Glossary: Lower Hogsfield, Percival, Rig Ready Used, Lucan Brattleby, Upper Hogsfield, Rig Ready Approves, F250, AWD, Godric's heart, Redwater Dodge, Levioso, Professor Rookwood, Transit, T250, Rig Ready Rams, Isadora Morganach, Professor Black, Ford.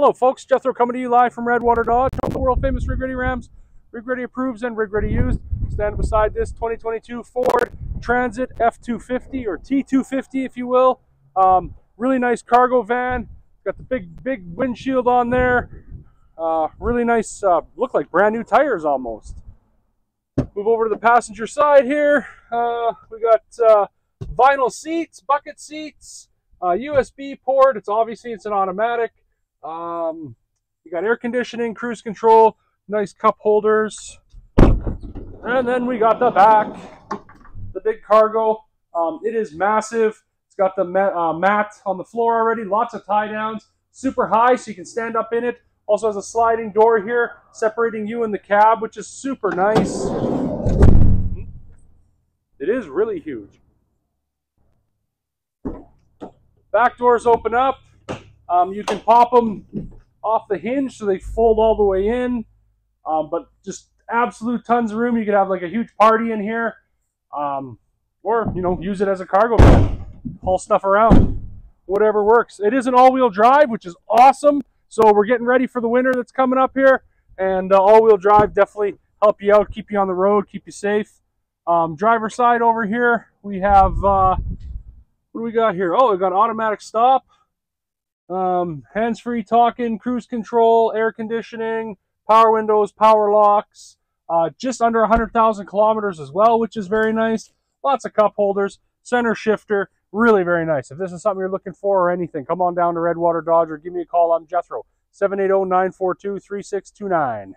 Hello folks, Jethro coming to you live from Redwater Dodge, home of the world famous Rig Ready Rams, Rig Ready Approves, and Rig Ready Used. Standing beside this 2022 Ford Transit F250, or T250 if you will. Really nice cargo van, got the big windshield on there. Really nice, look like brand new tires almost. Move over to the passenger side here. We got vinyl seats, bucket seats, USB port. Obviously it's an automatic. You got air conditioning, cruise control, nice cup holders, and then we got the back, the big cargo. It is massive. It's got the mat on the floor already, lots of tie downs, super high so you can stand up in it. Also has a sliding door here separating you and the cab, which is super nice. It is really huge. Back doors open up. You can pop them off the hinge so they fold all the way in, but just absolute tons of room. You could have like a huge party in here, or, you know, use it as a cargo van, haul stuff around, whatever works. It is an all-wheel drive, which is awesome. So we're getting ready for the winter that's coming up here, and all-wheel drive definitely help you out, keep you on the road, keep you safe. Driver side over here, we have, what do we got here? Oh, we got automatic stop. Hands-free talking, cruise control, air conditioning, power windows, power locks, just under 100,000 kilometers as well, which is very nice. Lots of cup holders, center shifter, really very nice. If this is something you're looking for or anything, come on down to Redwater Dodge or give me a call. I'm Jethro, 780-942-3629.